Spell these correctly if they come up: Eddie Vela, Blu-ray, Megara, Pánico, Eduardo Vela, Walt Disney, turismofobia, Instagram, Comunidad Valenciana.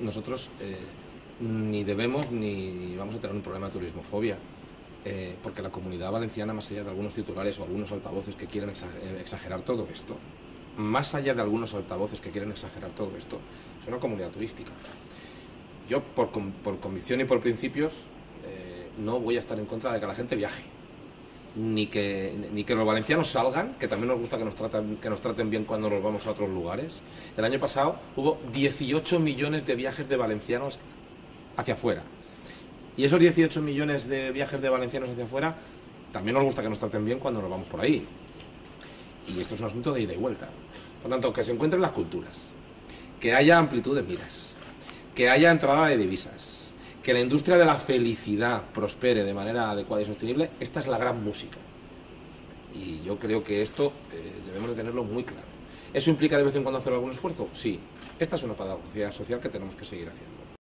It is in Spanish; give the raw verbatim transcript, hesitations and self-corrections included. Nosotros eh, ni debemos ni vamos a tener un problema de turismofobia, eh, porque la Comunidad Valenciana, más allá de algunos titulares o algunos altavoces que quieren exagerar todo esto, más allá de algunos altavoces que quieren exagerar todo esto, es una comunidad turística. Yo, por, por convicción y por principios, eh, no voy a estar en contra de que la gente viaje, ni que, ni que los valencianos salgan, que también nos gusta que nos, traten, que nos traten bien cuando nos vamos a otros lugares. El año pasado hubo dieciocho millones de viajes de valencianos hacia afuera. Y esos dieciocho millones de viajes de valencianos hacia afuera, también nos gusta que nos traten bien cuando nos vamos por ahí. Y esto es un asunto de ida y vuelta. Por tanto, que se encuentren las culturas, que haya amplitud de miras, que haya entrada de divisas, que la industria de la felicidad prospere de manera adecuada y sostenible, esta es la gran música. Y yo creo que esto eh, debemos de tenerlo muy claro. ¿Eso implica de vez en cuando hacer algún esfuerzo? Sí. Esta es una pedagogía social que tenemos que seguir haciendo.